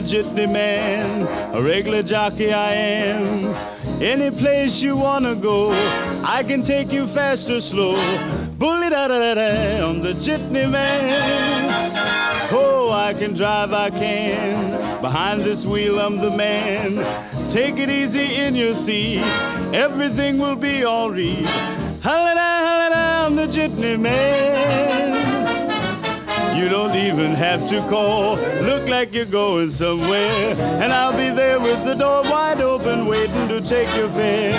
the jitney man, a regular jockey I am. Any place you wanna go, I can take you fast or slow. Bully-da-da-da-da, I'm the jitney man. Oh, I can drive, I can. Behind this wheel, I'm the man. Take it easy in your seat, everything will be all right. Holla-da, I'm the jitney man. You don't even have to call, look like you're going somewhere, and I'll be there with the door wide open, waiting to take your fare.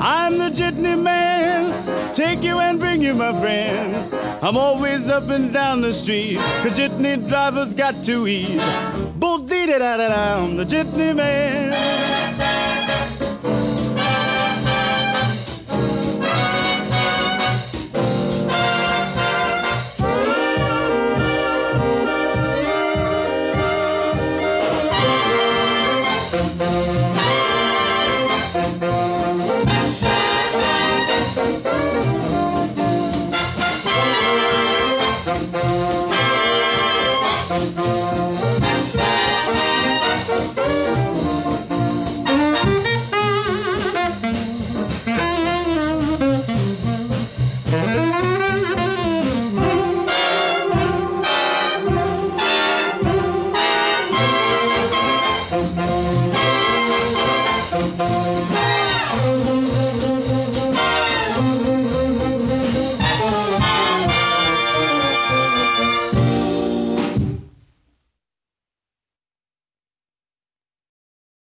I'm the jitney man, take you and bring you, my friend. I'm always up and down the street, 'cause jitney drivers got to eat. Bo-dee-da-da-da-da, I'm the jitney man.